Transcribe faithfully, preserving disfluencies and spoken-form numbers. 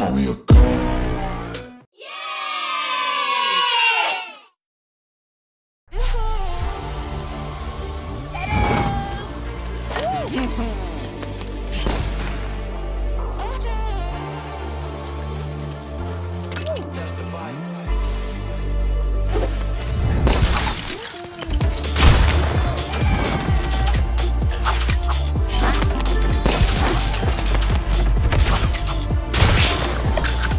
call me a god. Yeah!